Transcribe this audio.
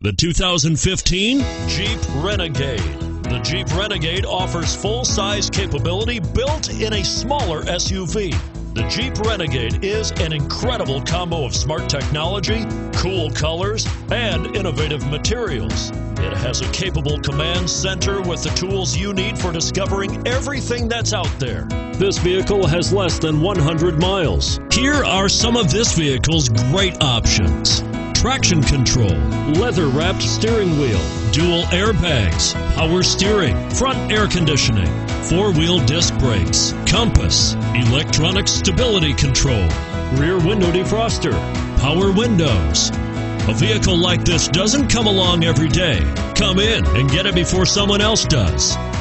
The 2015 Jeep Renegade. The Jeep Renegade offers full-size capability built in a smaller SUV. The Jeep Renegade is an incredible combo of smart technology, cool colors, and innovative materials. It has a capable command center with the tools you need for discovering everything that's out there. This vehicle has less than 100 miles. Here are some of this vehicle's great options: traction control, leather-wrapped steering wheel, dual airbags, power steering, front air conditioning, four-wheel disc brakes, compass, electronic stability control, rear window defroster, power windows. A vehicle like this doesn't come along every day. Come in and get it before someone else does.